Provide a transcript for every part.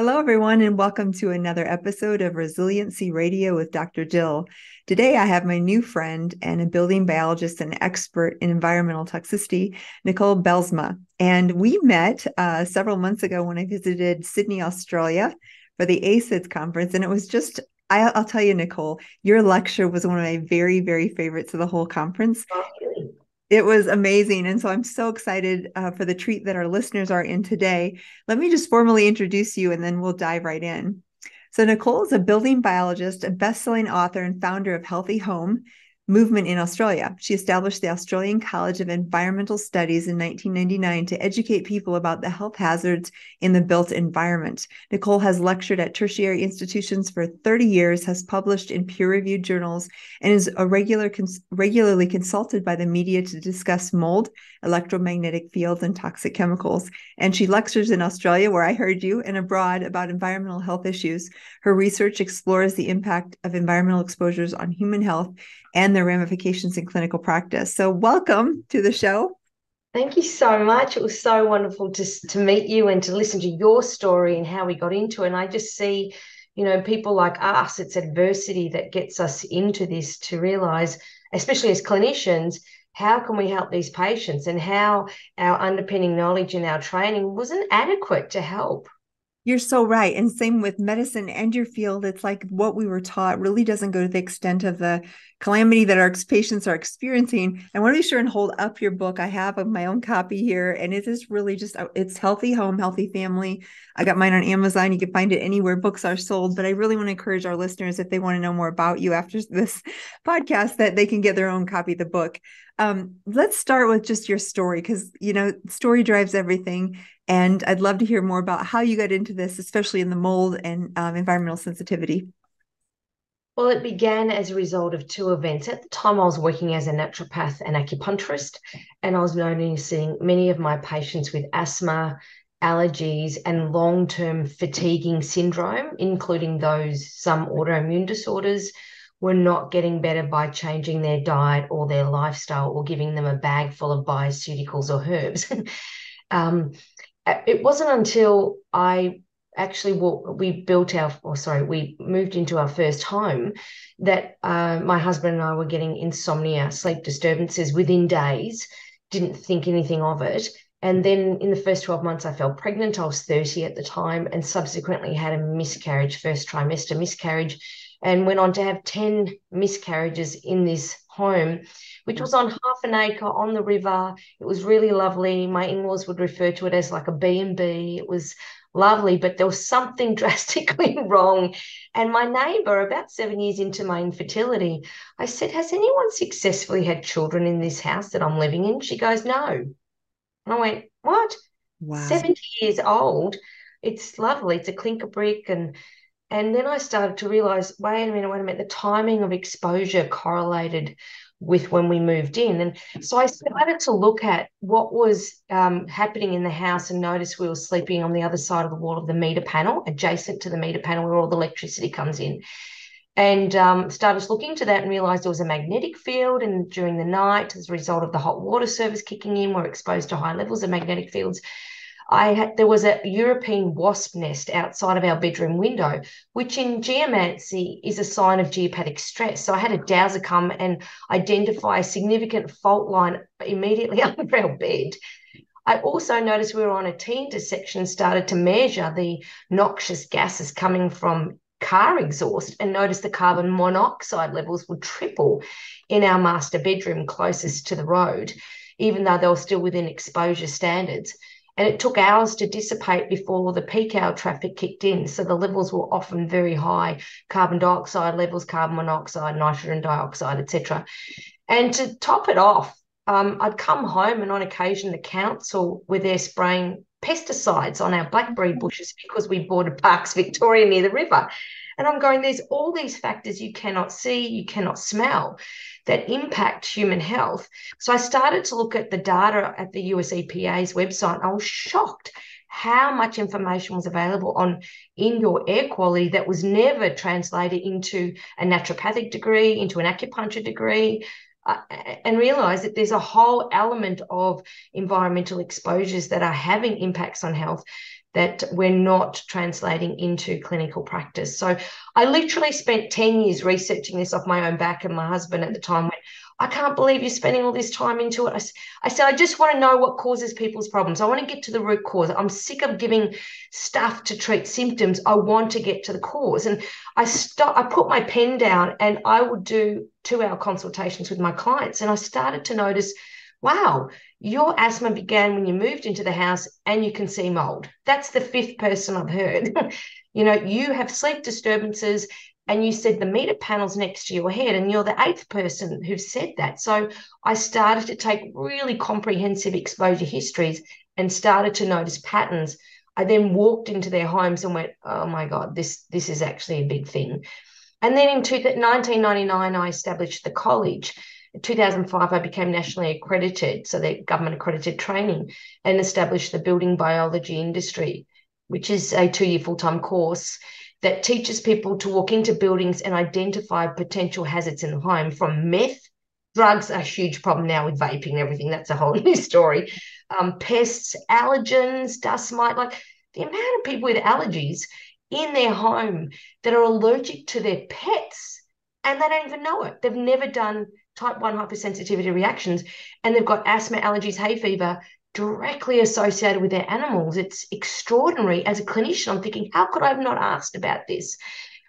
Hello, everyone, and welcome to another episode of Resiliency Radio with Dr. Jill. Today, I have my new friend and a building biologist and expert in environmental toxicity, Nicole Bijlsma. And we met several months ago when I visited Sydney, Australia for the ACIDS conference. And it was just, I'll tell you, Nicole, your lecture was one of my very, very favorites of the whole conference. It was amazing. And so I'm so excited for the treat that our listeners are in today. Let me just formally introduce you and then we'll dive right in. So Nicole is a building biologist, a best-selling author and founder of Healthy Home Movement in Australia. She established the Australian College of Environmental Studies in 1999 to educate people about the health hazards in the built environment. Nicole has lectured at tertiary institutions for 30 years, has published in peer-reviewed journals, and is regularly consulted by the media to discuss mold, electromagnetic fields, and toxic chemicals. And she lectures in Australia, where I heard you, and abroad about environmental health issues. Her research explores the impact of environmental exposures on human health and their ramifications in clinical practice. So welcome to the show. Thank you so much. It was so wonderful to meet you and to listen to your story and how we got into it. And I just see, you know, people like us, it's adversity that gets us into this to realise, especially as clinicians, how can we help these patients and how our underpinning knowledge and our training wasn't adequate to help. You're so right. And same with medicine and your field. It's like what we were taught really doesn't go to the extent of the calamity that our patients are experiencing. I want to be sure and hold up your book. I have my own copy here. And it is really just, it's Healthy Home, Healthy Family. I got mine on Amazon. You can find it anywhere books are sold. But I really want to encourage our listeners, if they want to know more about you after this podcast, that they can get their own copy of the book. Let's start with just your story, because, you know, story drives everything. And I'd love to hear more about how you got into this, especially in the mold and environmental sensitivity. Well, it began as a result of two events. At the time, I was working as a naturopath and acupuncturist, and I was noticing many of my patients with asthma, allergies, and long-term fatiguing syndrome, including those some autoimmune disorders, were not getting better by changing their diet or their lifestyle or giving them a bag full of bioceuticals or herbs. It wasn't until I actually we moved into our first home that my husband and I were getting insomnia, sleep disturbances within days, didn't think anything of it. And then in the first 12 months, I fell pregnant. I was 30 at the time and subsequently had a miscarriage, first trimester miscarriage, and went on to have 10 miscarriages in this home, which was on half an acre on the river. It was really lovely. My in-laws would refer to it as like a B&B. It was lovely, but there was something drastically wrong. And my neighbour, about 7 years into my infertility, I said, has anyone successfully had children in this house that I'm living in? She goes, no. And I went, what? Wow. 70 years old. It's lovely. It's a clinker brick. And then I started to realise, wait a minute, the timing of exposure correlated with when we moved in. And so I started to look at what was happening in the house and noticed we were sleeping on the other side of the wall of the meter panel, adjacent to the meter panel where all the electricity comes in. And started looking into that and realised there was a magnetic field. And during the night, as a result of the hot water service kicking in, we're exposed to high levels of magnetic fields. There was a European wasp nest outside of our bedroom window, which in geomancy is a sign of geopathic stress. So I had a dowser come and identify a significant fault line immediately under our bed. I also noticed we were on a T intersection, started to measure the noxious gases coming from car exhaust and noticed the carbon monoxide levels would triple in our master bedroom closest to the road, even though they were still within exposure standards. And it took hours to dissipate before the peak hour traffic kicked in. So the levels were often very high, carbon dioxide levels, carbon monoxide, nitrogen dioxide, etc. And to top it off, I'd come home and on occasion the council were there spraying pesticides on our blackberry bushes because we bordered Parks Victoria near the river. And I'm going, there's all these factors you cannot see, you cannot smell that impact human health. So I started to look at the data at the US EPA's website. And I was shocked how much information was available on indoor air quality that was never translated into a naturopathic degree, into an acupuncture degree, and realised that there's a whole element of environmental exposures that are having impacts on health that we're not translating into clinical practice. So I literally spent 10 years researching this off my own back, and my husband at the time went, I can't believe you're spending all this time into it. I said, I just want to know what causes people's problems. I want to get to the root cause. I'm sick of giving stuff to treat symptoms. I want to get to the cause. And I put my pen down, and I would do 2-hour consultations with my clients. And I started to notice, wow, your asthma began when you moved into the house and you can see mold. That's the 5th person I've heard. You know, you have sleep disturbances, and you said the meter panel's next to your head, and you're the 8th person who said that. So I started to take really comprehensive exposure histories and started to notice patterns. I then walked into their homes and went, oh, my God, this is actually a big thing. And then in 1999, I established the college. In 2005, I became nationally accredited, so the government accredited training, and established the building biology industry, which is a 2-year full-time course that teaches people to walk into buildings and identify potential hazards in the home, from meth, drugs, a huge problem now with vaping and everything, that's a whole new story, pests, allergens, dust mite. Like, the amount of people with allergies in their home that are allergic to their pets and they don't even know it. They've never done type 1 hypersensitivity reactions, and they've got asthma, allergies, hay fever directly associated with their animals. It's extraordinary. As a clinician, I'm thinking, how could I have not asked about this?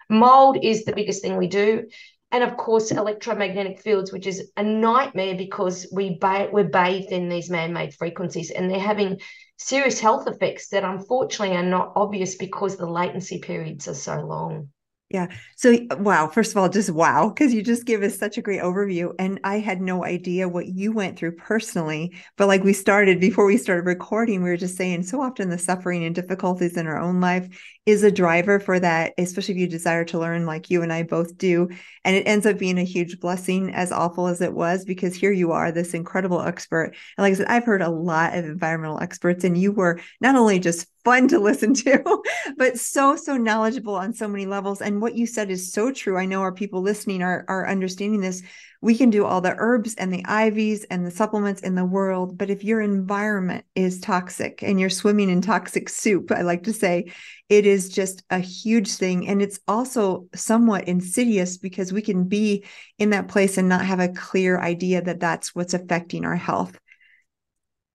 Mold is the biggest thing we do. And of course, electromagnetic fields, which is a nightmare because we're bathed in these man-made frequencies, and they're having serious health effects that unfortunately are not obvious because the latency periods are so long. Yeah. So, wow. First of all, just wow, because you just give us such a great overview. And I had no idea what you went through personally. But like we started, before we started recording, we were just saying so often the suffering and difficulties in our own life is a driver for that, especially if you desire to learn like you and I both do. And it ends up being a huge blessing, as awful as it was, because here you are, this incredible expert. And like I said, I've heard a lot of environmental experts, and you were not only just fun to listen to, but so knowledgeable on so many levels. And what you said is so true. I know our people listening are understanding this. We can do all the herbs and the IVs and the supplements in the world, but if your environment is toxic and you're swimming in toxic soup, I like to say, it is just a huge thing. And it's also somewhat insidious, because we can be in that place and not have a clear idea that that's what's affecting our health.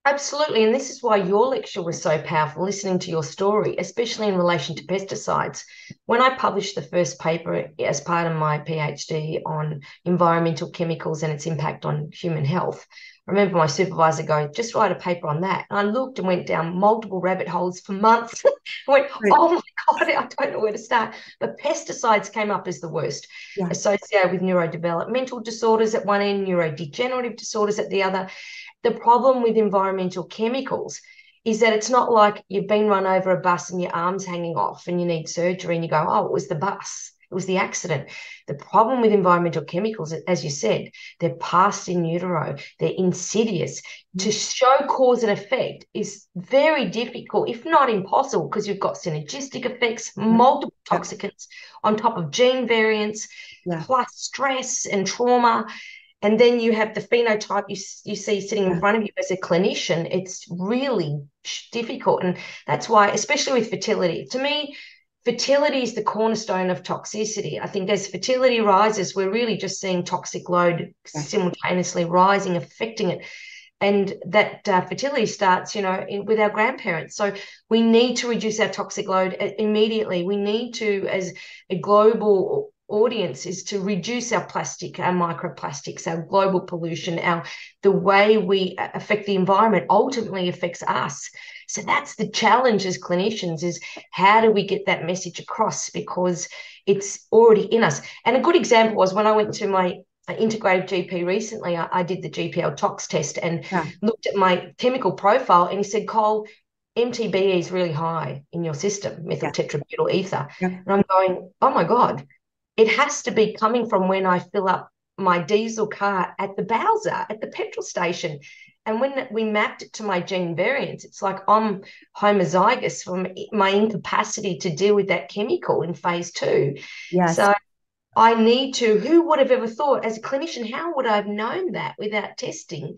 Absolutely. And this is why your lecture was so powerful, listening to your story, especially in relation to pesticides. When I published the first paper as part of my PhD on environmental chemicals and its impact on human health, I remember my supervisor going, just write a paper on that. And I looked and went down multiple rabbit holes for months. I went, oh, my God, I don't know where to start. But pesticides came up as the worst, associated with neurodevelopmental disorders at one end, neurodegenerative disorders at the other. The problem with environmental chemicals is that it's not like you've been run over a bus and your arm's hanging off and you need surgery and you go, oh, it was the bus. It was the accident. The problem with environmental chemicals, as you said, they're passed in utero. They're insidious. To show cause and effect is very difficult, if not impossible, because you've got synergistic effects, multiple toxicants on top of gene variants, plus stress and trauma. And then you have the phenotype you see sitting in front of you as a clinician. It's really difficult. And that's why, especially with fertility, to me, fertility is the cornerstone of toxicity. I think as fertility rises, we're really just seeing toxic load simultaneously rising, affecting it. And that fertility starts, you know, with our grandparents. So we need to reduce our toxic load immediately. We need to, as a global audience, is to reduce our plastic, our microplastics, our global pollution, the way we affect the environment ultimately affects us. So that's the challenge as clinicians, is how do we get that message across, because it's already in us. And a good example was when I went to my integrative GP recently, I did the GPL tox test and looked at my chemical profile, and he said, Cole, MTBE is really high in your system, methyl tetrabutyl ether. And I'm going, oh my God, it has to be coming from when I fill up my diesel car at the Bowser, at the petrol station. And when we mapped it to my gene variants, it's like I'm homozygous from my incapacity to deal with that chemical in phase 2. Yes. So I need to, who would have ever thought as a clinician, how would I have known that without testing?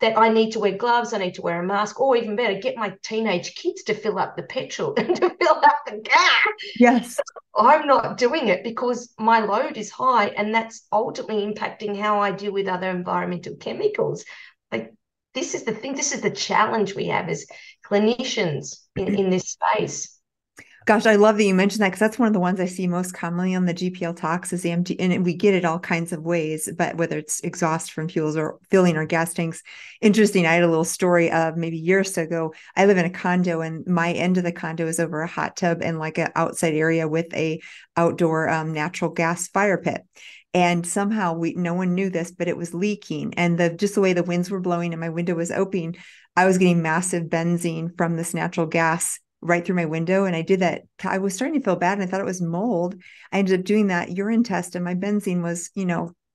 that I need to wear gloves, I need to wear a mask, or even better, get my teenage kids to fill up the petrol and to fill up the car. Yes. So I'm not doing it because my load is high, and that's ultimately impacting how I deal with other environmental chemicals. Like, this is the thing, this is the challenge we have as clinicians in this space. Gosh, I love that you mentioned that, because that's one of the ones I see most commonly on the GPL tox is the MT, and we get it all kinds of ways, but whether it's exhaust from fuels or filling our gas tanks. Interesting. I had a little story of maybe a year or so ago. I live in a condo, and my end of the condo is over a hot tub and like an outside area with a outdoor natural gas fire pit. And somehow no one knew this, but it was leaking. And just the way the winds were blowing and my window was open, I was getting massive benzene from this natural gas right through my window. And I did that. I was starting to feel bad, and I thought it was mold. I ended up doing that urine test, and my benzene was,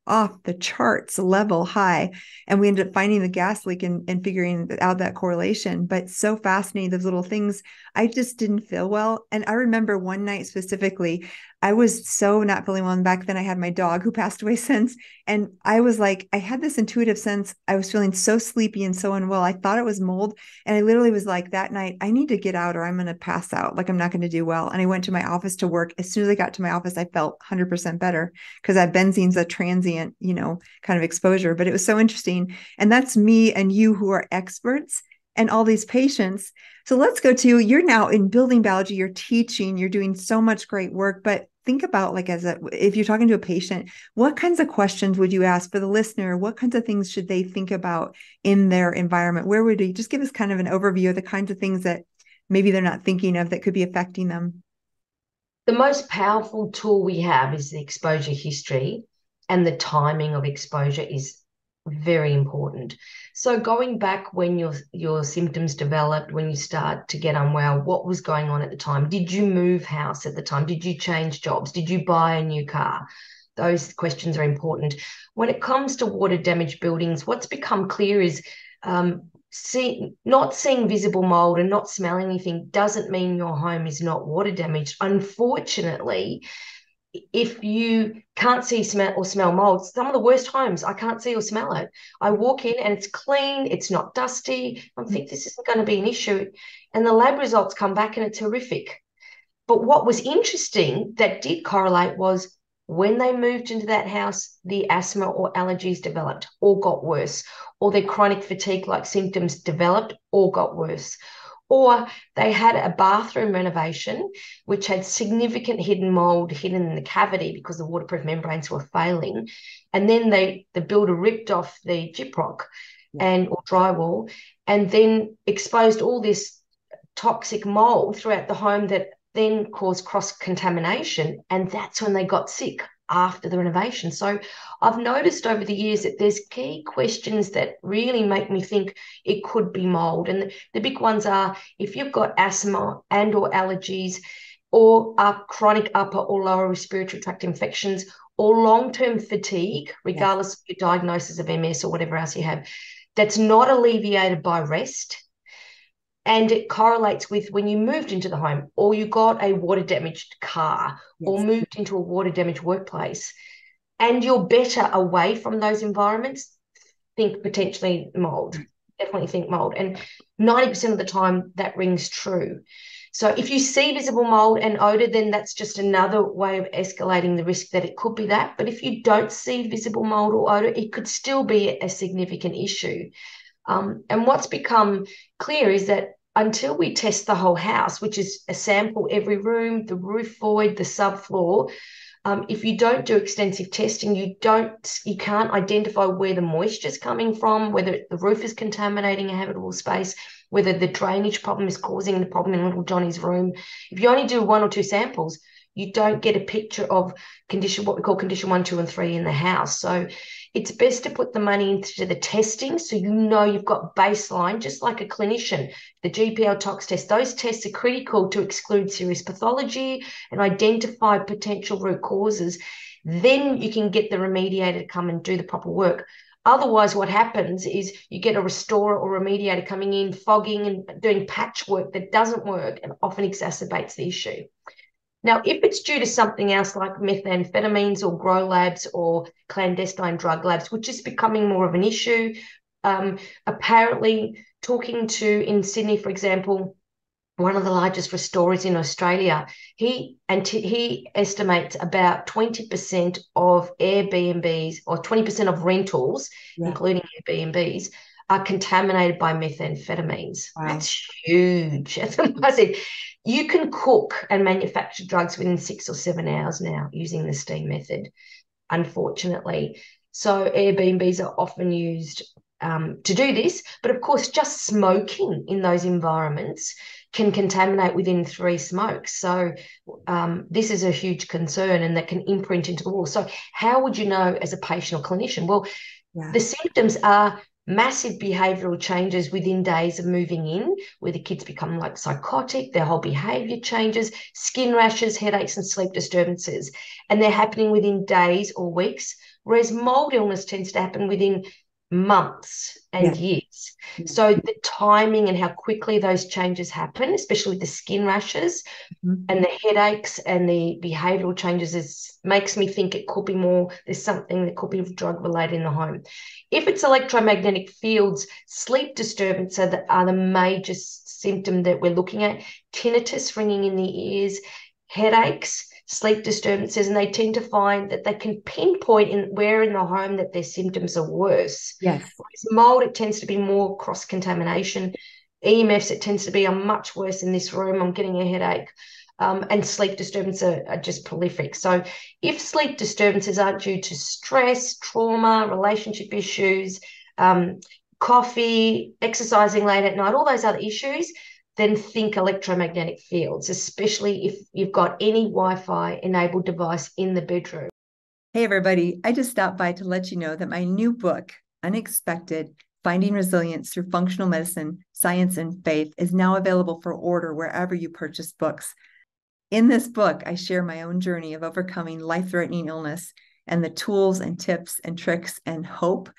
off the charts level high. And we ended up finding the gas leak and figuring out that correlation. But so fascinating, those little things. I just didn't feel well. And I remember one night specifically, I was so not feeling well. And back then I had my dog who passed away since. And I was like, I had this intuitive sense. I was feeling so sleepy and so unwell. I thought it was mold. And I literally was like, that night, I need to get out, or I'm going to pass out. Like, I'm not going to do well. And I went to my office to work. As soon as I got to my office, I felt 100% better, because that benzene's a transient, kind of exposure. But it was so interesting. And that's me and you who are experts and all these patients. So let's go to, you're now in building biology, you're teaching, you're doing so much great work, but think about, like, if you're talking to a patient, what kinds of questions would you ask for the listener? What kinds of things should they think about in their environment? Where would you just give us kind of an overview of the kinds of things that maybe they're not thinking of that could be affecting them? The most powerful tool we have is the exposure history, and the timing of exposure is very important. So going back when your symptoms developed, when you start to get unwell, what was going on at the time? Did you move house at the time? Did you change jobs? Did you buy a new car? Those questions are important. When it comes to water damaged buildings, what's become clear is not seeing visible mold and not smelling anything doesn't mean your home is not water damaged. Unfortunately, if you can't see smell mold, some of the worst homes, I can't see or smell it. I walk in and it's clean, it's not dusty. I think this isn't going to be an issue. And the lab results come back and it's horrific. But what was interesting that did correlate was when they moved into that house, the asthma or allergies developed or got worse, or their chronic fatigue-like symptoms developed or got worse. Or they had a bathroom renovation which had significant hidden mold hidden in the cavity because the waterproof membranes were failing. And then the builder ripped off the gyprock or drywall and then exposed all this toxic mold throughout the home that then caused cross-contamination. And that's when they got sick after the renovation. So I've noticed over the years that there's key questions that really make me think it could be mold. And the big ones are, if you've got asthma and or allergies or chronic upper or lower respiratory tract infections or long-term fatigue, regardless of your diagnosis of MS or whatever else you have, that's not alleviated by rest. And it correlates with when you moved into the home or you got a water-damaged car or moved into a water-damaged workplace and you're better away from those environments, think potentially mold. Definitely think mold. And 90% of the time that rings true. So if you see visible mold and odor, then that's just another way of escalating the risk that it could be that. But if you don't see visible mold or odor, it could still be a significant issue. And what's become clear is that until we test the whole house, which is a sample every room, the roof void, the subfloor, if you don't do extensive testing, you can't identify where the moisture is coming from, whether the roof is contaminating a habitable space, whether the drainage problem is causing the problem in little Johnny's room. If you only do one or two samples, you don't get a picture of what we call condition 1, 2, and 3 in the house. So it's best to put the money into the testing so you've got baseline, just like a clinician. The GPL tox test, those tests are critical to exclude serious pathology and identify potential root causes. Then you can get the remediator to come and do the proper work. Otherwise, what happens is you get a restorer or remediator coming in, fogging and doing patchwork that doesn't work and often exacerbates the issue. Now, if it's due to something else like methamphetamines or grow labs or clandestine drug labs, which is becoming more of an issue, apparently talking to, in Sydney, for example, one of the largest restorers in Australia, he estimates about 20% of Airbnbs, or 20% of rentals, including Airbnbs, are contaminated by methamphetamines. Wow. That's huge. That's massive. You can cook and manufacture drugs within 6 or 7 hours now using the steam method, unfortunately. So Airbnbs are often used to do this. But, of course, just smoking in those environments can contaminate within 3 smokes. So this is a huge concern, and that can imprint into the wall. So how would you know as a patient or clinician? Well, the symptoms are massive behavioural changes within days of moving in, where the kids become like psychotic, their whole behaviour changes, skin rashes, headaches and sleep disturbances. And they're happening within days or weeks, whereas mould illness tends to happen within months and years. So the timing and how quickly those changes happen, especially with the skin rashes and the headaches and the behavioural changes, makes me think it could be more, there's something that could be drug-related in the home. If it's electromagnetic fields, sleep disturbance are the major symptom that we're looking at. Tinnitus, ringing in the ears, headaches, sleep disturbances, and they tend to find that they can pinpoint where in the home that their symptoms are worse. Yes. Whereas mold, it tends to be more cross-contamination. EMFs, it tends to be, I'm much worse in this room, I'm getting a headache. And sleep disturbances are just prolific. So if sleep disturbances aren't due to stress, trauma, relationship issues, coffee, exercising late at night, all those other issues, then think electromagnetic fields, especially if you've got any Wi-Fi enabled device in the bedroom. Hey, everybody. I just stopped by to let you know that my new book, Unexpected: Finding Resilience Through Functional Medicine, Science and Faith, is now available for order wherever you purchase books. In this book, I share my own journey of overcoming life-threatening illness and the tools and tips and tricks and hope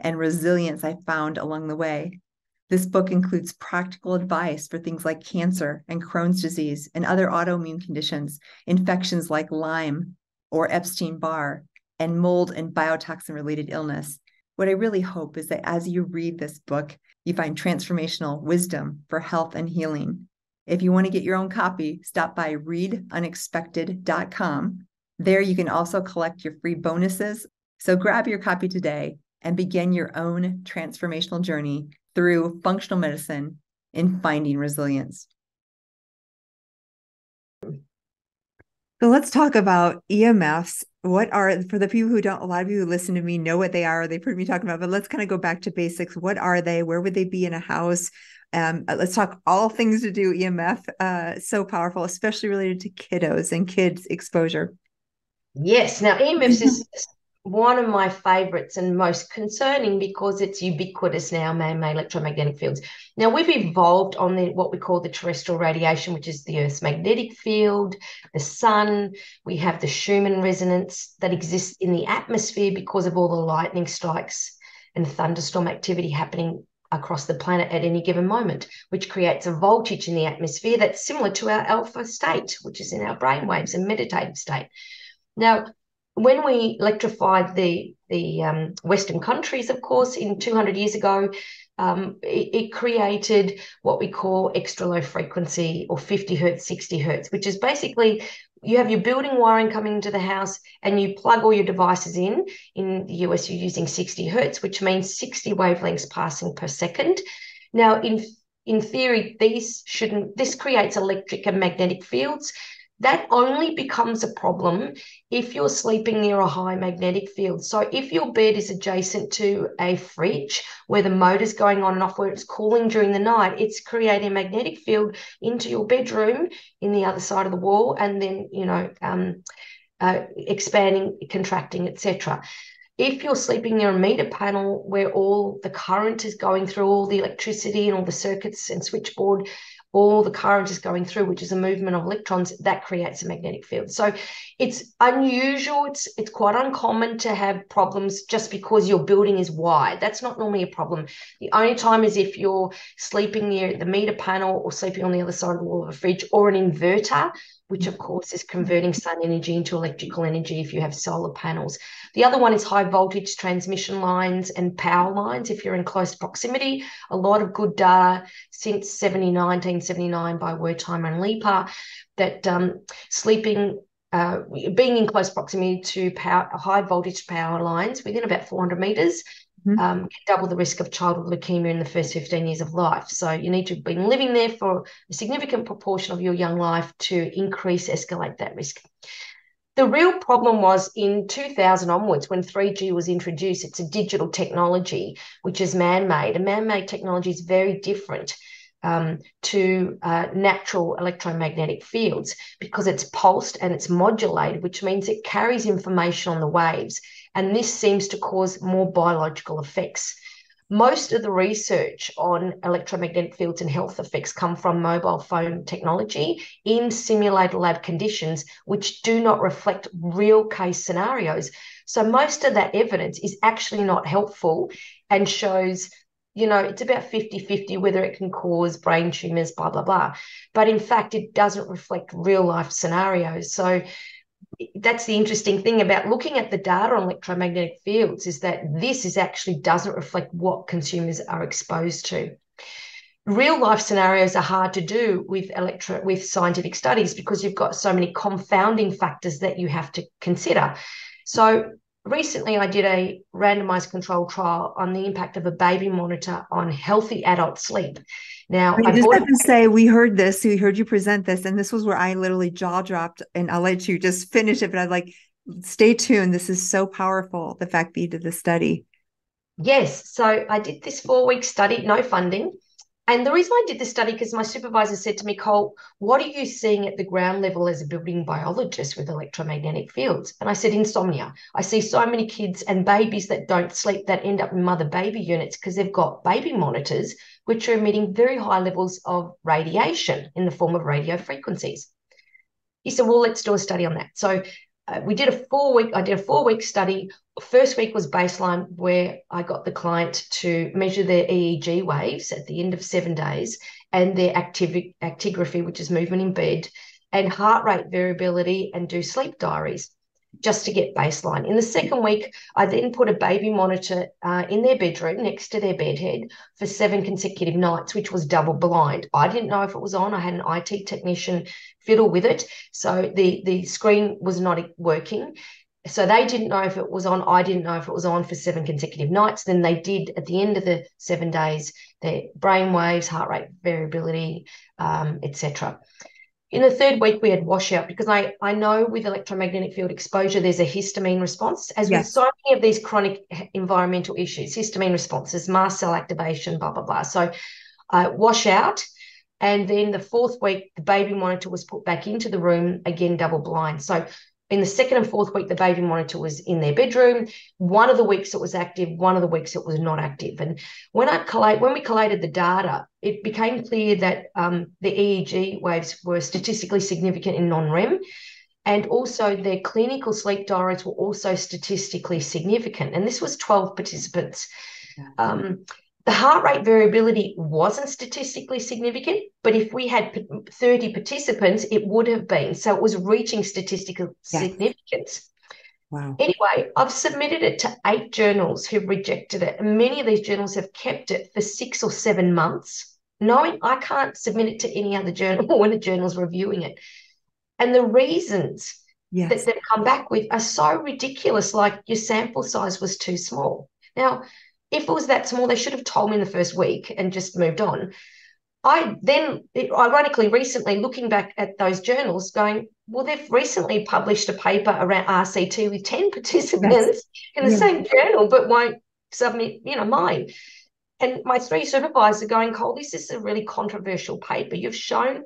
and resilience I found along the way. This book includes practical advice for things like cancer and Crohn's disease and other autoimmune conditions, infections like Lyme or Epstein-Barr, and mold and biotoxin-related illness. What I really hope is that as you read this book, you find transformational wisdom for health and healing. If you want to get your own copy, stop by readunexpected.com. There you can also collect your free bonuses. So grab your copy today and begin your own transformational journey through functional medicine in finding resilience. So let's talk about EMFs. What are, for the people who don't, a lot of you who listen to me know what they are, they've heard me talking about, but let's kind of go back to basics. What are they? Where would they be in a house? Let's talk all things to do EMF. So powerful, especially related to kiddos and kids exposure. Yes. Now EMFs is one of my favorites and most concerning because it's ubiquitous now, man-made electromagnetic fields. Now, we've evolved on what we call the terrestrial radiation, which is the Earth's magnetic field, the sun. We have the Schumann resonance that exists in the atmosphere because of all the lightning strikes and thunderstorm activity happening across the planet at any given moment, which creates a voltage in the atmosphere that's similar to our alpha state, which is in our brainwaves and meditative state. Now, when we electrified the Western countries, of course, in 200 years ago, it created what we call extra low frequency, or 50 hertz, 60 hertz, which is basically you have your building wiring coming into the house and you plug all your devices in. In the US, you're using 60 hertz, which means 60 wavelengths passing per second. Now, in theory, this creates electric and magnetic fields. That only becomes a problem if you're sleeping near a high magnetic field. So if your bed is adjacent to a fridge where the motor's going on and off, where it's cooling during the night, it's creating a magnetic field into your bedroom in the other side of the wall, and then, expanding, contracting, etc. If you're sleeping near a meter panel where all the current is going through, all the electricity and all the circuits and switchboard, all the current is going through, which is a movement of electrons, that creates a magnetic field. So it's unusual. It's quite uncommon to have problems just because your building is wide. That's not normally a problem. The only time is if you're sleeping near the meter panel or sleeping on the other side of the wall of a fridge or an inverter which of course is converting sun energy into electrical energy if you have solar panels. The other one is high voltage transmission lines and power lines if you're in close proximity. A lot of good data since 1979 by Wertheimer and Leeper that being in close proximity to power, high voltage power lines within about 400 metres can double the risk of childhood leukaemia in the first 15 years of life. So you need to have been living there for a significant proportion of your young life to escalate that risk. The real problem was in 2000 onwards when 3G was introduced. It's a digital technology, which is man-made. And man-made technology is very different to natural electromagnetic fields because it's pulsed and it's modulated, which means it carries information on the waves. And this seems to cause more biological effects. Most of the research on electromagnetic fields and health effects come from mobile phone technology in simulated lab conditions, which do not reflect real case scenarios. So most of that evidence is actually not helpful and shows, you know, it's about 50-50 whether it can cause brain tumours, blah, blah, blah. But in fact, it doesn't reflect real life scenarios. So that's the interesting thing about looking at the data on electromagnetic fields is that this is actually doesn't reflect what consumers are exposed to. Real life scenarios are hard to do with scientific studies because you've got so many confounding factors that you have to consider. So recently I did a randomized control trial on the impact of a baby monitor on healthy adult sleep. Now, I just have to say, we heard you present this, and this was where I literally jaw dropped, and I'll let you just finish it, but I'd like, stay tuned. This is so powerful, the fact that you did the study. Yes. So I did this 4-week study, no funding. And the reason I did this study, because my supervisor said to me, Cole, what are you seeing at the ground level as a building biologist with electromagnetic fields? And I said, insomnia. I see so many kids and babies that don't sleep that end up in mother-baby units because they've got baby monitors, which are emitting very high levels of radiation in the form of radio frequencies. He said, well, let's do a study on that. So I did a 4-week study. First week was baseline, where I got the client to measure their EEG waves at the end of 7 days and their actigraphy, which is movement in bed, and heart rate variability, and do sleep diaries just to get baseline. In the second week, I then put a baby monitor in their bedroom next to their bedhead for 7 consecutive nights, which was double blind. I didn't know if it was on. I had an IT technician fiddle with it. So the screen was not working. So they didn't know if it was on. I didn't know if it was on for 7 consecutive nights. Then they did, at the end of the 7 days, their brain waves, heart rate variability, etc. In the third week, we had washout because I know with electromagnetic field exposure, there's a histamine response. As with so many of these chronic environmental issues, histamine responses, mast cell activation, blah, blah, blah. So washout. And then the fourth week, the baby monitor was put back into the room, again, double blind. So in the second and fourth week, the baby monitor was in their bedroom. One of the weeks it was active, one of the weeks it was not active. And when we collated the data, it became clear that the EEG waves were statistically significant in non-REM, and also their clinical sleep diaries were also statistically significant. And this was 12 participants. The heart rate variability wasn't statistically significant, but if we had 30 participants, it would have been. So it was reaching statistical significance. Wow. Anyway, I've submitted it to 8 journals who've rejected it, and many of these journals have kept it for 6 or 7 months, knowing I can't submit it to any other journal when a journal's reviewing it. And the reasons that they've come back with are so ridiculous, like your sample size was too small. Now, if it was that small, they should have told me in the first week and just moved on. I then, ironically, recently looking back at those journals going, well, they've recently published a paper around RCT with 10 participants in the same journal, but won't submit, mine. And my 3 supervisors are going, Cole, this is a really controversial paper. You've shown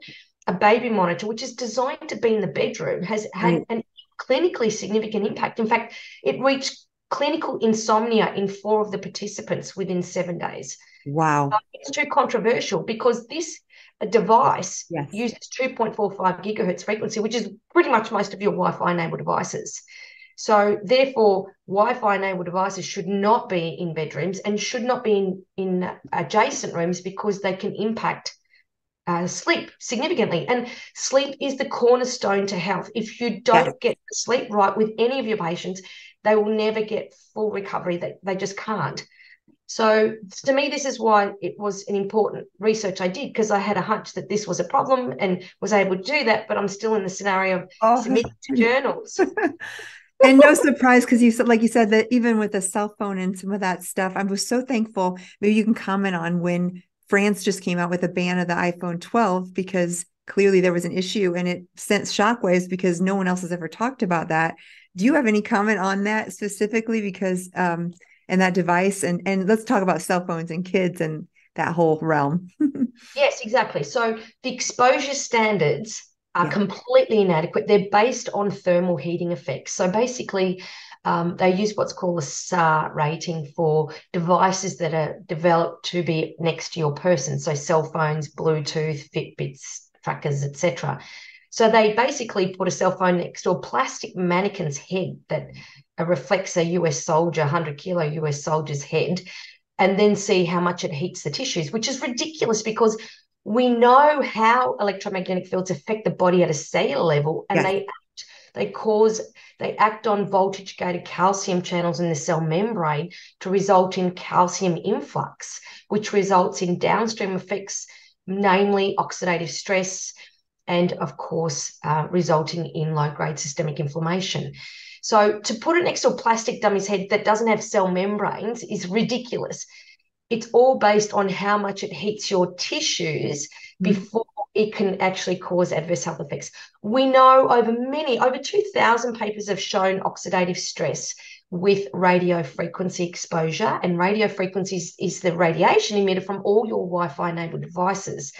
a baby monitor, which is designed to be in the bedroom, has had a clinically significant impact. In fact, it reached clinical insomnia in 4 of the participants within 7 days. Wow. It's too controversial because this device uses 2.45 gigahertz frequency, which is pretty much most of your Wi-Fi-enabled devices. So therefore, Wi-Fi-enabled devices should not be in bedrooms and should not be in adjacent rooms because they can impact sleep significantly. And sleep is the cornerstone to health. If you don't get sleep right with any of your patients, they will never get full recovery. They just can't. So to me, this is why it was an important research I did, because I had a hunch that this was a problem and was able to do that, but I'm still in the scenario of submitting to journals. And no surprise, because you said, like you said, that even with a cell phone and some of that stuff, I was so thankful. Maybe you can comment on when France just came out with a ban of the iPhone 12, because clearly there was an issue and it sent shockwaves because no one else has ever talked about that. Do you have any comment on that specifically? Because, and that device, and let's talk about cell phones and kids and that whole realm. Yes, exactly. So the exposure standards are completely inadequate. They're based on thermal heating effects. So basically, they use what's called a SAR rating for devices that are developed to be next to your person. So cell phones, Bluetooth, Fitbits, trackers, etc. So they basically put a cell phone next to a plastic mannequin's head that reflects a US soldier, 100-kilo US soldier's head, and then see how much it heats the tissues, which is ridiculous because we know how electromagnetic fields affect the body at a cellular level, and they act on voltage-gated calcium channels in the cell membrane to result in calcium influx, which results in downstream effects, namely oxidative stress, and, of course, resulting in low-grade systemic inflammation. So to put it next to a plastic dummy's head that doesn't have cell membranes is ridiculous. It's all based on how much it heats your tissues before it can actually cause adverse health effects. We know over 2,000 papers have shown oxidative stress with radio frequency exposure, and radio frequencies is the radiation emitted from all your Wi-Fi-enabled devices.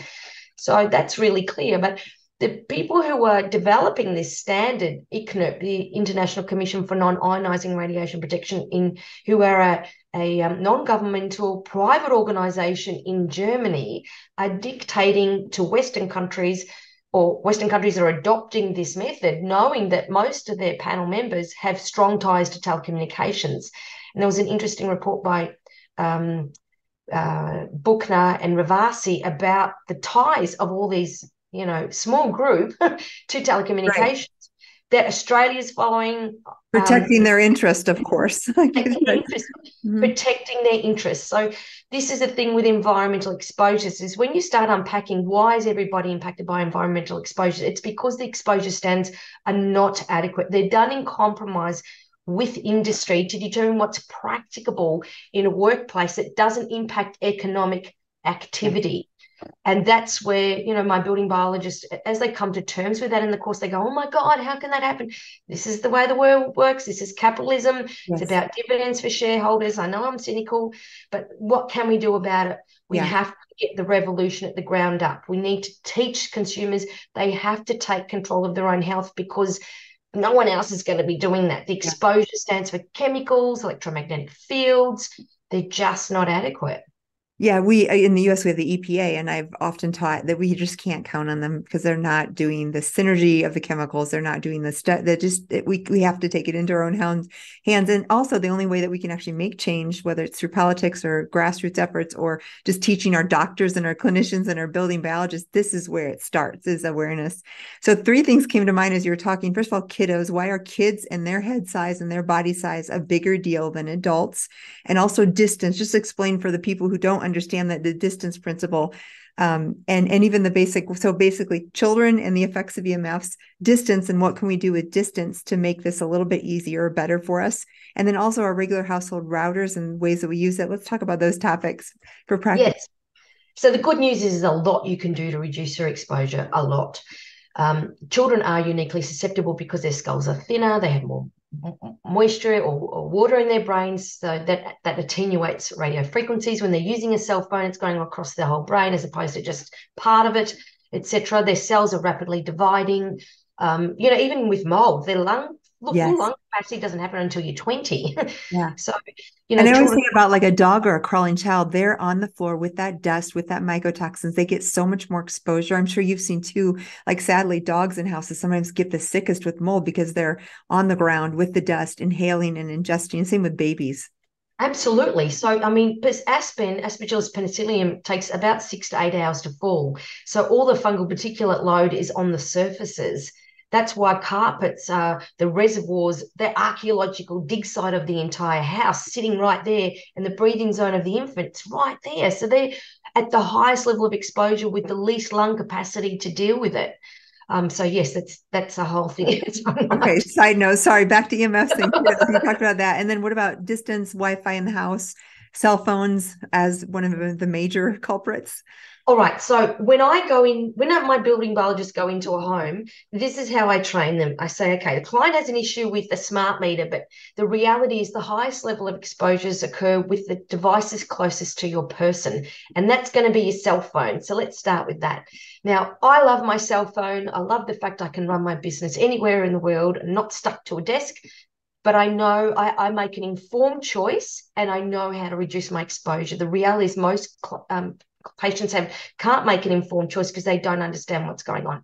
So that's really clear. But the people who are developing this standard, ICNIRP, the International Commission for Non-Ionizing Radiation Protection, who are a non-governmental private organisation in Germany, are dictating to Western countries are adopting this method, knowing that most of their panel members have strong ties to telecommunications. And there was an interesting report by Buchner and Ravasi about the ties of all these small group to telecommunications that Australia's following. Protecting their interest, of course. Protecting their interests. So this is the thing with environmental exposures is when you start unpacking why is everybody impacted by environmental exposure, it's because the exposure standards are not adequate. They're done in compromise with industry to determine what's practicable in a workplace that doesn't impact economic activity. And that's where, my building biologists, as they come to terms with that in the course, they go, oh, my God, how can that happen? This is the way the world works. This is capitalism. Yes. It's about dividends for shareholders. I know I'm cynical, but what can we do about it? We have to get the revolution at the ground up. We need to teach consumers they have to take control of their own health because no one else is going to be doing that. The exposure stands for chemicals, electromagnetic fields. They're just not adequate. Yeah, we in the US, we have the EPA, and I've often taught that we just can't count on them because they're not doing the synergy of the chemicals. They're not doing the stuff that we have to take it into our own hands. And also the only way that we can actually make change, whether it's through politics or grassroots efforts or just teaching our doctors and our clinicians and our building biologists, this is where it starts, is awareness. So three things came to mind as you were talking. First of all, kiddos. Why are kids and their head size and their body size a bigger deal than adults? And also distance. Just explain for the people who don't understand that the distance principle and even the basic. So basically children and the effects of EMFs, distance, and what can we do with distance to make this a little bit easier or better for us? And then also our regular household routers and ways that we use it. Let's talk about those topics for practice. Yes. So the good news is a lot you can do to reduce your exposure, a lot. Children are uniquely susceptible because their skulls are thinner. They have more moisture or water in their brains, so that attenuates radio frequencies. When they're using a cell phone, it's going across their whole brain as opposed to just part of it, etc. Their cells are rapidly dividing. Even with mold, their lung capacity doesn't happen until you're 20. Yeah. So, and I always think about like a dog or a crawling child, they're on the floor with that dust, with that mycotoxins, they get so much more exposure. I'm sure you've seen too, like sadly, dogs in houses sometimes get the sickest with mold because they're on the ground with the dust, inhaling and ingesting. Same with babies. Absolutely. So, I mean, aspen, Aspergillus penicillium, takes about 6 to 8 hours to fall. So all the fungal particulate load is on the surfaces. That's why carpets are the reservoirs, the archaeological dig site of the entire house, sitting right there, and the breathing zone of the infant, it's right there. So they're at the highest level of exposure with the least lung capacity to deal with it. So yes, that's a whole thing. Okay, side note. Sorry, back to EMFs. You talked about that, and then what about distance, Wi-Fi in the house, cell phones as one of the major culprits? All right. So when my building biologists go into a home, this is how I train them. I say, okay, the client has an issue with the smart meter, but the reality is the highest level of exposures occur with the devices closest to your person. And that's going to be your cell phone. So let's start with that. Now, I love my cell phone. I love the fact I can run my business anywhere in the world and not stuck to a desk. But I know I make an informed choice and I know how to reduce my exposure. The reality is most patients can't make an informed choice because they don't understand what's going on.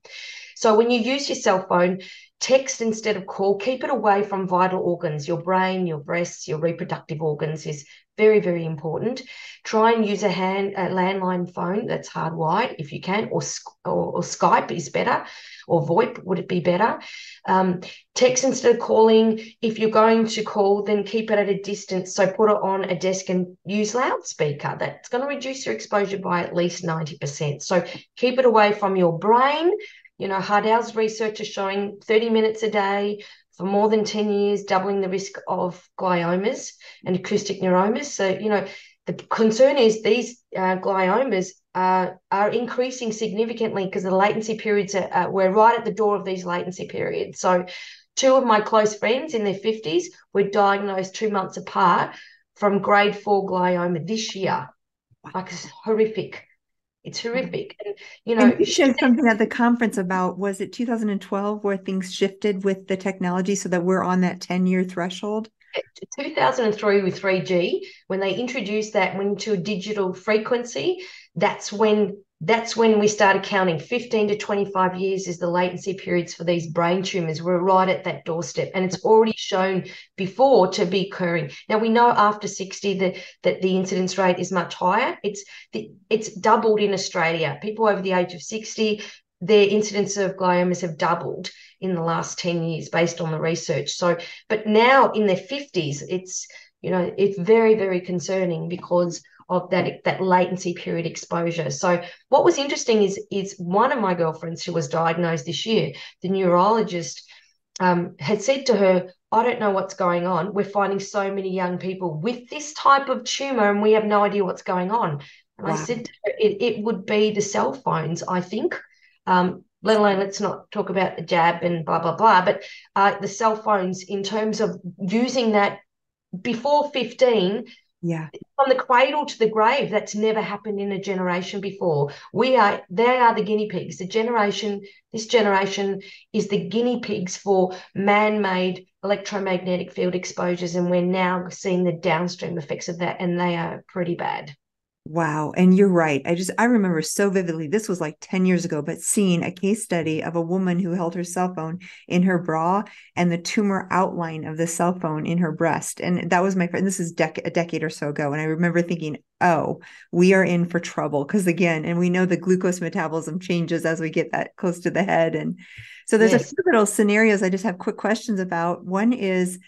So when you use your cell phone, text instead of call, keep it away from vital organs. Your brain, your breasts, your reproductive organs is very, very important. Try and use a landline phone that's hardwired if you can, or Skype is better, or VoIP would it be better. Text instead of calling. If you're going to call, then keep it at a distance. So put it on a desk and use loudspeaker. That's going to reduce your exposure by at least 90%. So keep it away from your brain. You know, Hardell's research is showing 30 minutes a day for more than 10 years, doubling the risk of gliomas and acoustic neuromas. So, you know, the concern is these gliomas are increasing significantly because the latency periods, we're right at the door of these latency periods. So 2 of my close friends in their 50s were diagnosed 2 months apart from grade 4 glioma this year. Like, it's horrific. It's horrific. And, you know, and you shared something at the conference about, was it 2012 where things shifted with the technology so that we're on that 10-year threshold? 2003 with 3G, when they introduced that into a digital frequency, that's when we started counting. 15 to 25 years is the latency periods for these brain tumours. We're right at that doorstep, and it's already shown before to be occurring. Now, we know after 60 that the incidence rate is much higher. It's doubled in Australia. People over the age of 60, their incidence of gliomas have doubled in the last 10 years based on the research. So, but now in their 50s, it's very, very concerning because of that latency period exposure. So what was interesting is one of my girlfriends who was diagnosed this year, the neurologist had said to her, I don't know what's going on. We're finding so many young people with this type of tumour and we have no idea what's going on. And wow. I said to her, it would be the cell phones, I think, let alone let's not talk about the jab and blah, blah, blah, but the cell phones in terms of using that before 15, yeah, from the cradle to the grave, that's never happened in a generation before. They are the guinea pigs. This generation is the guinea pigs for man-made electromagnetic field exposures, and we're now seeing the downstream effects of that, and they are pretty bad. Wow. And you're right. I remember so vividly, this was like 10 years ago, but seeing a case study of a woman who held her cell phone in her bra and the tumor outline of the cell phone in her breast. And that was my friend. This is a decade or so ago. And I remember thinking, oh, we are in for trouble. Because again, and we know the glucose metabolism changes as we get that close to the head. And so there's a few little scenarios I just have quick questions about. One is,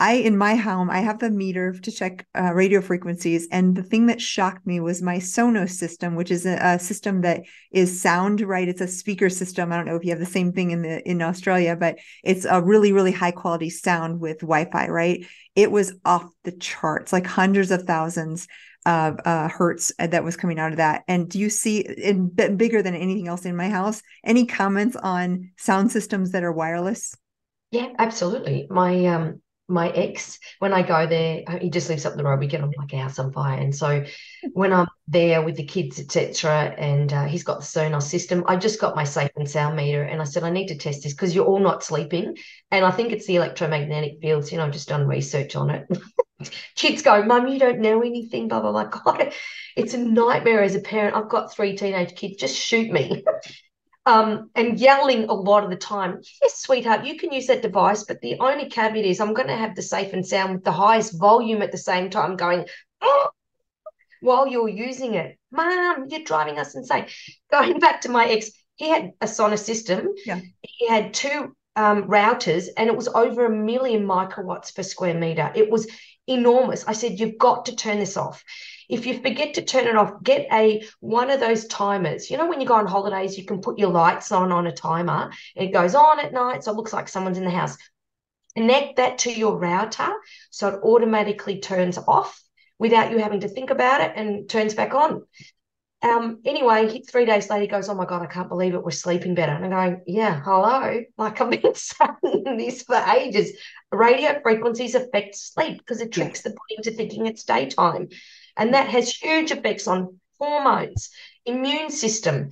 in my home, I have the meter to check radio frequencies. And the thing that shocked me was my Sonos system, which is a system that is sound, right? It's a speaker system. I don't know if you have the same thing in Australia, but it's a really, really high quality sound with Wi-Fi, right? It was off the charts, like hundreds of thousands of hertz that was coming out of that. And do you see it bigger than anything else in my house? Any comments on sound systems that are wireless? Yeah, absolutely. My ex, when I go there, he just lives up the road. We get on like a house on fire. And so when I'm there with the kids, etc., and he's got the Sonos system, I just got my safe and sound meter. And I said, I need to test this because you're all not sleeping. And I think it's the electromagnetic fields. You know, I've just done research on it. Kids go, Mum, you don't know anything, blah, blah, blah. God, it's a nightmare as a parent. I've got 3 teenage kids. Just shoot me. and yelling a lot of the time. Yes, sweetheart, you can use that device, but the only caveat is I'm going to have the safe and sound with the highest volume at the same time going, oh, while you're using it. Mom, you're driving us insane. Going back to my ex, he had a Sonos system. Yeah. He had two routers, and it was over 1,000,000 microwatts per square meter. It was enormous. I said, you've got to turn this off. If you forget to turn it off, get one of those timers. You know, when you go on holidays, you can put your lights on a timer. It goes on at night, so it looks like someone's in the house. Connect that to your router so it automatically turns off without you having to think about it, and turns back on. Anyway, 3 days later, he goes, oh, my God, I can't believe it. We're sleeping better. And I'm going, yeah, hello. Like, I've been saying this for ages. Radio frequencies affect sleep because it tricks the body into thinking it's daytime. And that has huge effects on hormones, immune system,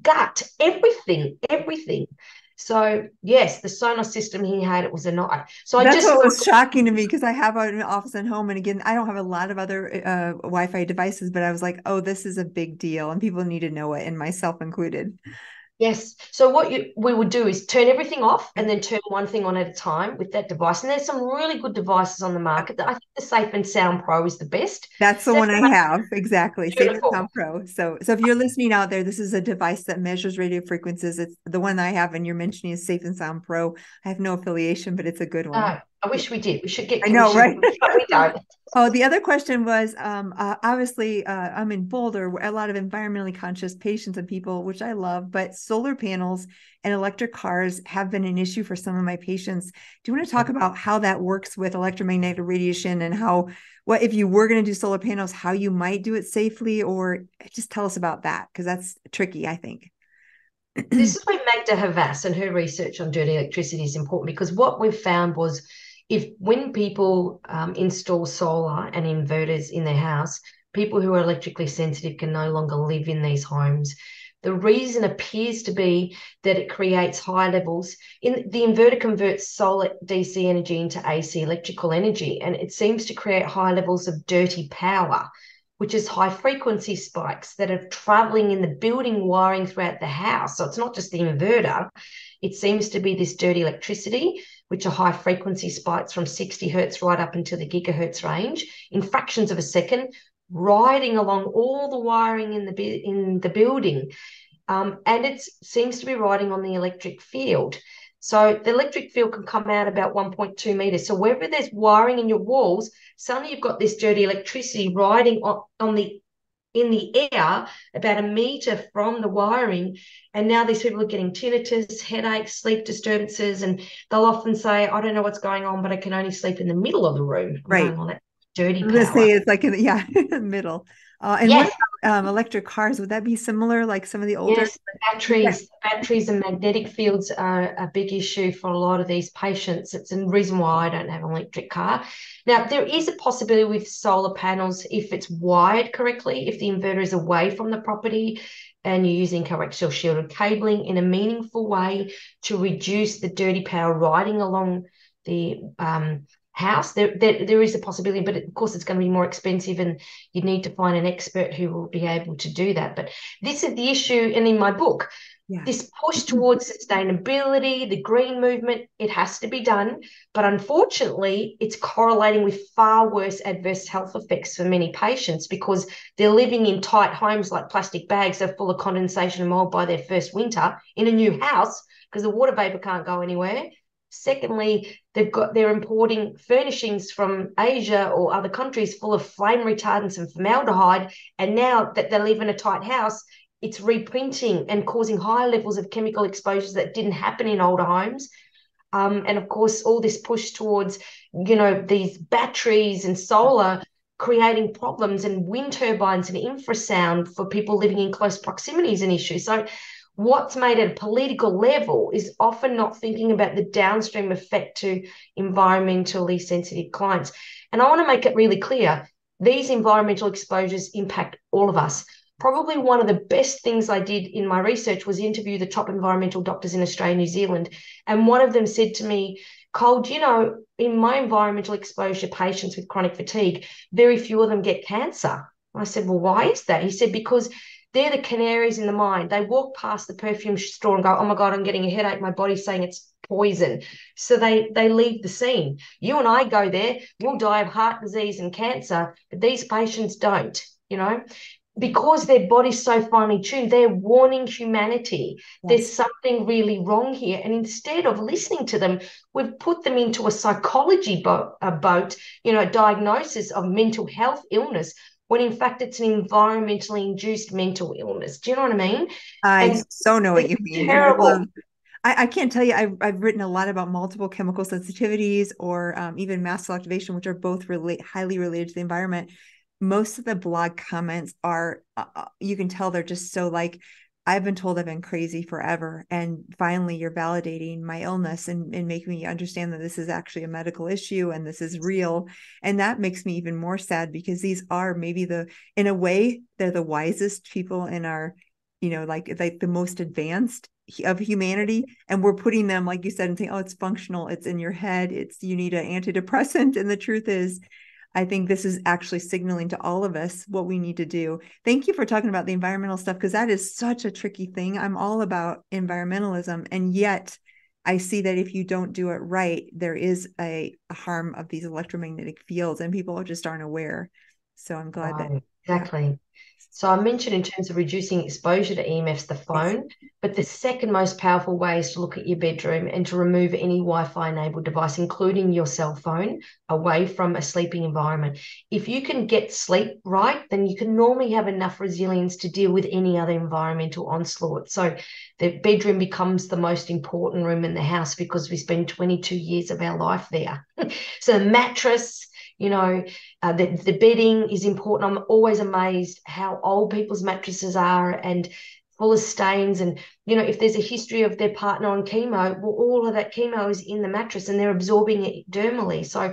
gut, everything. So, yes, the Sonos system he had, it was a night. So that's what was shocking to me, because I have an office and home. And again, I don't have a lot of other Wi-Fi devices, but I was like, oh, this is a big deal and people need to know it, and myself included. Yes. So what we would do is turn everything off and then turn one thing on at a time with that device. And there's some really good devices on the market. I think the Safe and Sound Pro is the best. That's the one I have. Exactly. Beautiful. Safe and Sound Pro. So if you're listening out there, this is a device that measures radio frequencies. It's the one I have, and you're mentioning is Safe and Sound Pro. I have no affiliation, but it's a good one. I wish we did. We should get commission. I know, right? We don't. Oh, the other question was, obviously, I'm in Boulder, a lot of environmentally conscious patients and people, which I love, but solar panels and electric cars have been an issue for some of my patients. Do you want to talk about how that works with electromagnetic radiation, and what if you were going to do solar panels, how you might do it safely, or just tell us about that, because that's tricky, I think. This is where Magda Havas and her research on dirty electricity is important, because what we've found was, when people install solar and inverters in their house, people who are electrically sensitive can no longer live in these homes. The reason appears to be that it creates high levels. The inverter converts solar DC energy into AC electrical energy, and it seems to create high levels of dirty power, which is high frequency spikes that are traveling in the building wiring throughout the house. So it's not just the inverter. It seems to be this dirty electricity, which are high frequency spikes from 60 hertz right up into the gigahertz range in fractions of a second, riding along all the wiring in the building. And it seems to be riding on the electric field. So the electric field can come out about 1.2 meters. So wherever there's wiring in your walls, suddenly you've got this dirty electricity riding in the air about 1 meter from the wiring. And now these people are getting tinnitus, headaches, sleep disturbances, and they'll often say, I don't know what's going on, but I can only sleep in the middle of the room. Right. On that dirty power. Let's say it's like in the middle. And yes. What about electric cars? Would that be similar, like some of the older? Yes, the batteries and magnetic fields are a big issue for a lot of these patients. It's the reason why I don't have an electric car. Now, there is a possibility with solar panels, if it's wired correctly, if the inverter is away from the property and you're using coaxial shielded cabling in a meaningful way to reduce the dirty power riding along the house, there is a possibility, but of course it's going to be more expensive, and you need to find an expert who will be able to do that. But this is the issue, and in my book, this push towards sustainability, the green movement, it has to be done, but unfortunately it's correlating with far worse adverse health effects for many patients, because they're living in tight homes like plastic bags that are full of condensation and mold by their first winter in a new house, because the water vapor can't go anywhere. Secondly, they're importing furnishings from Asia or other countries full of flame retardants and formaldehyde, and now that they live in a tight house, it's reprinting and causing high levels of chemical exposures that didn't happen in older homes. And of course, all this push towards, these batteries and solar creating problems, and wind turbines and infrasound for people living in close proximity is an issue. So what's made at a political level is often not thinking about the downstream effect to environmentally sensitive clients. And I want to make it really clear, these environmental exposures impact all of us. Probably one of the best things I did in my research was interview the top environmental doctors in Australia and New Zealand. And one of them said to me, Cole, in my environmental exposure patients with chronic fatigue, very few of them get cancer. And I said, well, why is that? He said, because They're the canaries in the mine. They walk past the perfume store and go, oh my God, I'm getting a headache. My body's saying it's poison. So they leave the scene. You and I go there, we'll die of heart disease and cancer, but these patients don't, you know, because their body's so finely tuned. They're warning humanity, there's something really wrong here. And instead of listening to them, we've put them into a psychology boat, you know, diagnosis of mental health illness, when in fact it's an environmentally induced mental illness. Do you know what I mean? I know what you mean. Terrible. I can't tell you, I've written a lot about multiple chemical sensitivities or even mast cell activation, which are both highly related to the environment. Most of the blog comments are, you can tell they're just so like, I've been told I've been crazy forever, and finally you're validating my illness and making me understand that this is actually a medical issue and this is real. And that makes me even more sad, because these are maybe in a way, they're the wisest people in our, you know, like the most advanced of humanity. And we're putting them, like you said, and saying, oh, it's functional. It's in your head. You need an antidepressant. And the truth is, I think this is actually signaling to all of us what we need to do. Thank you for talking about the environmental stuff, because that is such a tricky thing. I'm all about environmentalism, and yet I see that if you don't do it right, there is a harm of these electromagnetic fields, and people just aren't aware. So I'm glad that. Exactly. So I mentioned in terms of reducing exposure to EMFs, the phone, but the second most powerful way is to look at your bedroom and to remove any Wi-Fi enabled device, including your cell phone, away from a sleeping environment. If you can get sleep right, then you can normally have enough resilience to deal with any other environmental onslaught. So the bedroom becomes the most important room in the house, because we spend 22 years of our life there. So the mattress, you know, the bedding is important. I'm always amazed how old people's mattresses are and full of stains. And, you know, if there's a history of their partner on chemo, well, all of that chemo is in the mattress and they're absorbing it dermally. So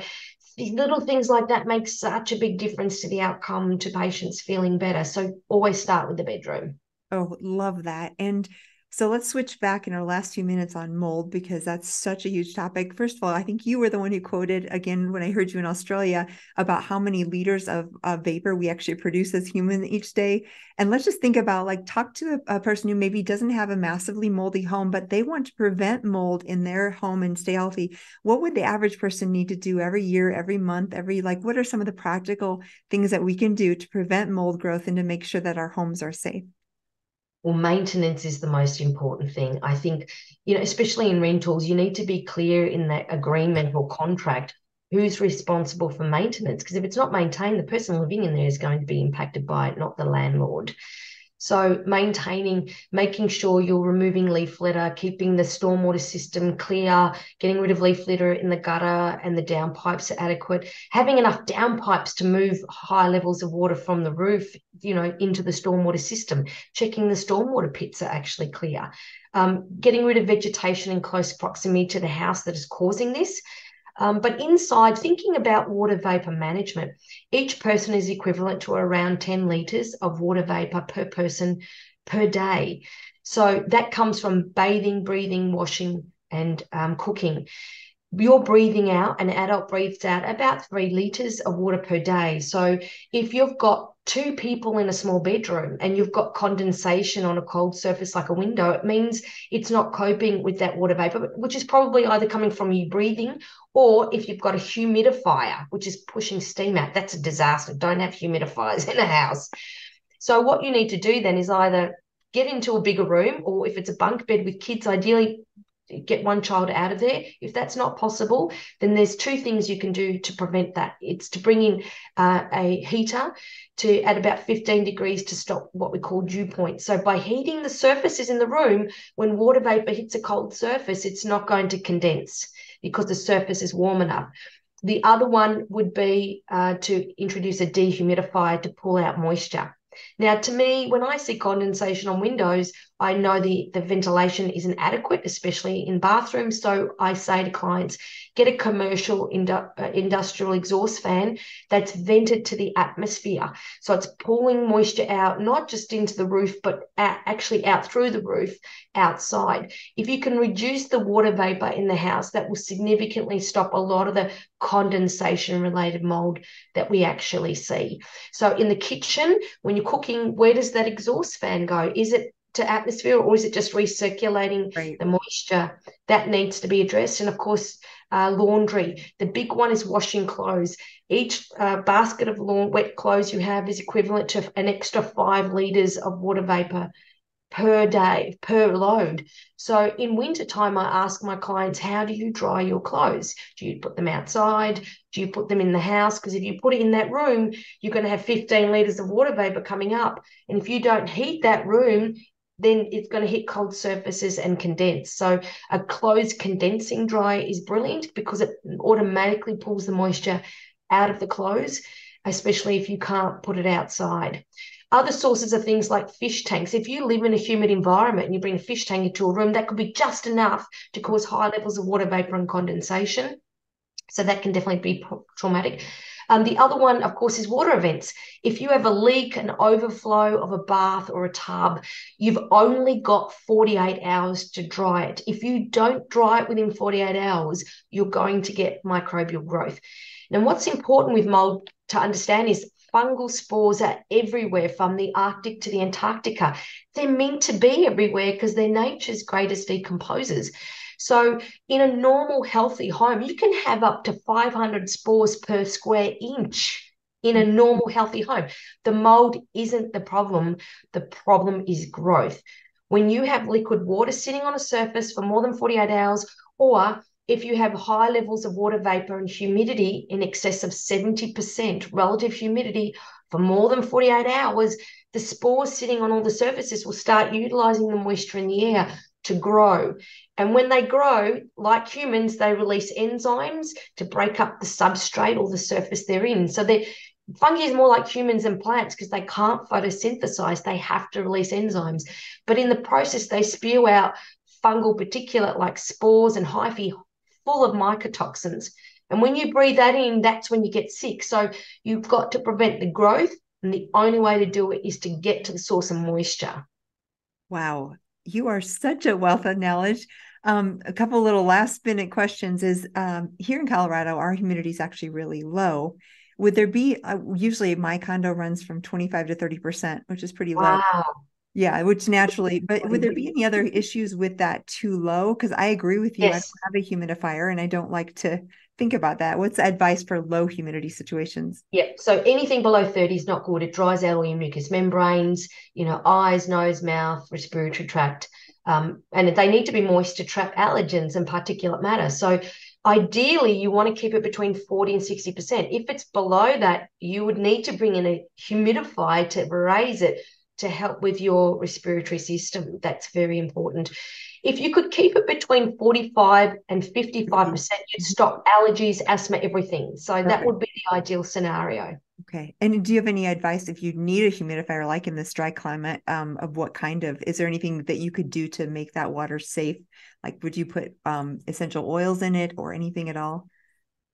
these little things like that make such a big difference to the outcome, to patients feeling better. So always start with the bedroom. Oh, love that. And so let's switch back in our last few minutes on mold, because that's such a huge topic. First of all, I think you were the one who quoted, again, when I heard you in Australia, about how many liters of vapor we actually produce as humans each day. And let's just think about, like, talk to a person who maybe doesn't have a massively moldy home, but they want to prevent mold in their home and stay healthy. What would the average person need to do every year, every month, what are some of the practical things that we can do to prevent mold growth and to make sure that our homes are safe? Well, maintenance is the most important thing. I think, you know, especially in rentals, you need to be clear in that agreement or contract who's responsible for maintenance, because if it's not maintained, the person living in there is going to be impacted by it, not the landlord. So making sure you're removing leaf litter, keeping the stormwater system clear, getting rid of leaf litter in the gutter and the downpipes are adequate, having enough downpipes to move high levels of water from the roof, you know, into the stormwater system, checking the stormwater pits are actually clear, getting rid of vegetation in close proximity to the house that is causing this. But inside, thinking about water vapor management, each person is equivalent to around 10 litres of water vapor per person per day. So that comes from bathing, breathing, washing and cooking. You're breathing out, an adult breathes out about 3 litres of water per day. So if you've got two people in a small bedroom and you've got condensation on a cold surface like a window, it means it's not coping with that water vapor, which is probably either coming from you breathing, or if you've got a humidifier, which is pushing steam out, that's a disaster. Don't have humidifiers in a house. So what you need to do then is either get into a bigger room, or if it's a bunk bed with kids, ideally get one child out of there. If that's not possible, then there's two things you can do to prevent that. It's to bring in a heater at about 15 degrees to stop what we call dew point. So by heating the surfaces in the room, when water vapor hits a cold surface, it's not going to condense because the surface is warm enough. The other one would be to introduce a dehumidifier to pull out moisture. Now, to me, when I see condensation on windows, I know the ventilation isn't adequate, especially in bathrooms. So I say to clients, get a commercial industrial exhaust fan that's vented to the atmosphere. So it's pulling moisture out, not just into the roof, but actually out through the roof outside. If you can reduce the water vapor in the house, that will significantly stop a lot of the condensation related mold that we actually see. So in the kitchen, when you're cooking, where does that exhaust fan go? Is it to atmosphere, or is it just recirculating the moisture? That needs to be addressed. And of course, laundry. The big one is washing clothes. Each basket of wet clothes you have is equivalent to an extra 5 litres of water vapour per day, per load. So in wintertime, I ask my clients, how do you dry your clothes? Do you put them outside? Do you put them in the house? Because if you put it in that room, you're going to have 15 litres of water vapour coming up. And if you don't heat that room, then it's going to hit cold surfaces and condense. So a closed condensing dryer is brilliant because it automatically pulls the moisture out of the clothes, especially if you can't put it outside. Other sources are things like fish tanks. If you live in a humid environment and you bring a fish tank into a room, that could be just enough to cause high levels of water vapor and condensation. So that can definitely be traumatic. The other one, of course, is water events. If you have a leak, an overflow of a bath or a tub, you've only got 48 hours to dry it. If you don't dry it within 48 hours, you're going to get microbial growth. And what's important with mold to understand is fungal spores are everywhere, from the Arctic to the Antarctica. They're meant to be everywhere because they're nature's greatest decomposers. So in a normal healthy home, you can have up to 500 spores per square inch in a normal healthy home. The mold isn't the problem is growth. When you have liquid water sitting on a surface for more than 48 hours, or if you have high levels of water vapor and humidity in excess of 70% relative humidity for more than 48 hours, the spores sitting on all the surfaces will start utilizing the moisture in the air to grow. And when they grow, like humans, they release enzymes to break up the substrate or the surface they're in. So fungi is more like humans and plants because they can't photosynthesize. They have to release enzymes. But in the process, they spew out fungal particulate like spores and hyphae full of mycotoxins. And when you breathe that in, that's when you get sick. So you've got to prevent the growth. And the only way to do it is to get to the source of moisture. Wow. You are such a wealth of knowledge. A couple little last minute questions is, here in Colorado, our humidity is actually really low. Would there be, usually my condo runs from 25 to 30%, which is pretty low. Yeah, which naturally, but would there be any other issues with that too low? Because I agree with you, yes. I don't have a humidifier and I don't like to think about that. What's the advice for low humidity situations? Yeah, so anything below 30 is not good. It dries out all your mucous membranes, eyes, nose, mouth, respiratory tract, and they need to be moist to trap allergens and particulate matter. So ideally, you want to keep it between 40 and 60%. If it's below that, you would need to bring in a humidifier to raise it, to help with your respiratory system. That's very important. If you could keep it between 45 and 55%, you'd stop allergies, asthma, everything. So that would be the ideal scenario. Okay. And do you have any advice if you need a humidifier, like in this dry climate, of what kind of, is there anything that you could do to make that water safe? Like, would you put essential oils in it or anything at all?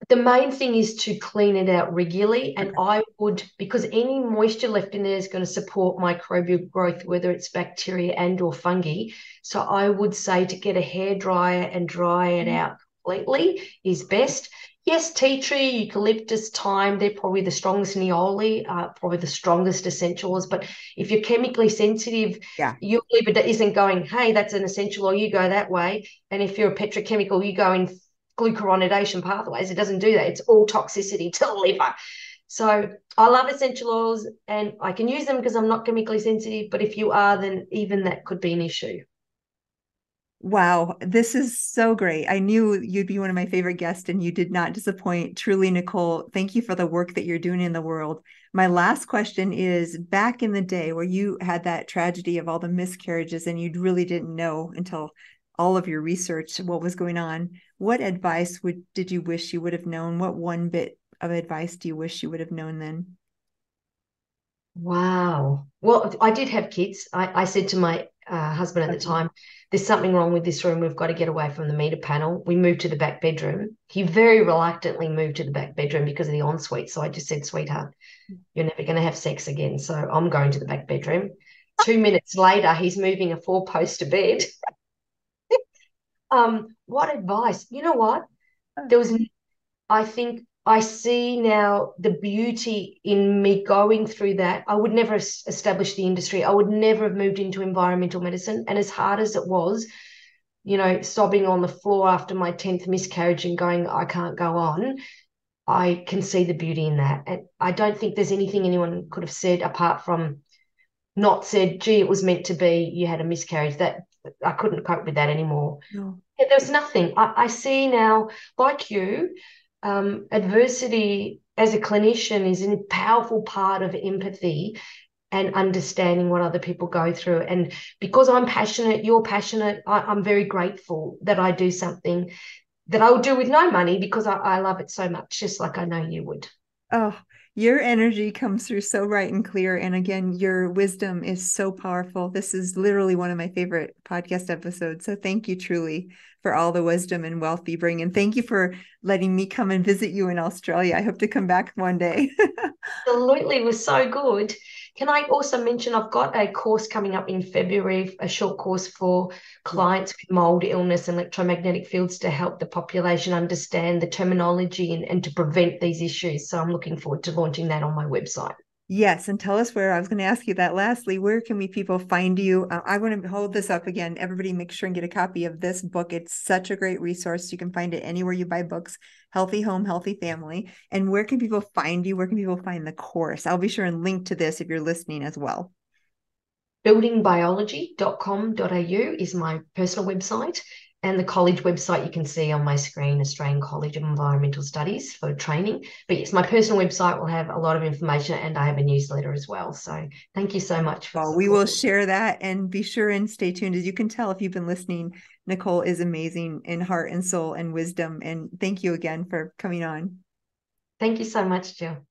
The main thing is to clean it out regularly, and I would, because any moisture left in there is going to support microbial growth, whether it's bacteria and or fungi. So I would say to get a hairdryer and dry it out completely is best. Yes, tea tree, eucalyptus, thyme, they're probably the strongest, neoli, probably the strongest essentials. But if you're chemically sensitive, your liver isn't going, hey, that's an essential, or you go that way. And if you're a petrochemical, you go in glucuronidation pathways. It doesn't do that. It's all toxicity to the liver. So I love essential oils and I can use them because I'm not chemically sensitive, but if you are, then even that could be an issue. Wow, this is so great. I knew you'd be one of my favorite guests and you did not disappoint. Truly, Nicole, thank you for the work that you're doing in the world. My last question is, back in the day where you had that tragedy of all the miscarriages and you really didn't know until all of your research, what was going on, what advice did you wish you would have known? What one bit of advice do you wish you would have known then? Wow. Well, I did have kids. I said to my husband at the time, there's something wrong with this room. We've got to get away from the meter panel. We moved to the back bedroom. He very reluctantly moved to the back bedroom because of the ensuite. So I just said, sweetheart, you're never going to have sex again. So I'm going to the back bedroom. 2 minutes later, he's moving a four-poster bed. What advice? You know what? I think I see now the beauty in me going through that. I would never have established the industry. I would never have moved into environmental medicine. And as hard as it was, you know, sobbing on the floor after my 10th miscarriage and going, I can't go on, I can see the beauty in that. And I don't think there's anything anyone could have said apart from not said, gee, it was meant to be, you had a miscarriage. That I couldn't cope with that anymore. No. Yeah, there was nothing. I see now, like you, adversity as a clinician is a powerful part of empathy and understanding what other people go through. And because I'm passionate, you're passionate, I'm very grateful that I do something that I'll do with no money because I love it so much, just like I know you would. Oh, your energy comes through so bright and clear. And again, your wisdom is so powerful. This is literally one of my favorite podcast episodes. So thank you truly for all the wisdom and wealth you bring. And thank you for letting me come and visit you in Australia. I hope to come back one day. Absolutely. It was so good. Can I also mention I've got a course coming up in February, a short course for clients with mold illness and electromagnetic fields to help the population understand the terminology and to prevent these issues. So I'm looking forward to launching that on my website. Yes. And tell us where, I was going to ask you that lastly, where can we people find you? I want to hold this up again. Everybody make sure and get a copy of this book. It's such a great resource. You can find it anywhere you buy books, Healthy Home, Healthy Family. And where can people find you? Where can people find the course? I'll be sure and link to this if you're listening as well. Buildingbiology.com.au is my personal website, and the college website you can see on my screen, Australian College of Environmental Studies for training. But yes, my personal website will have a lot of information, and I have a newsletter as well. So thank you so much. Well, we will share that, and be sure and stay tuned. As you can tell, if you've been listening, Nicole is amazing in heart and soul and wisdom. And thank you again for coming on. Thank you so much, Jill.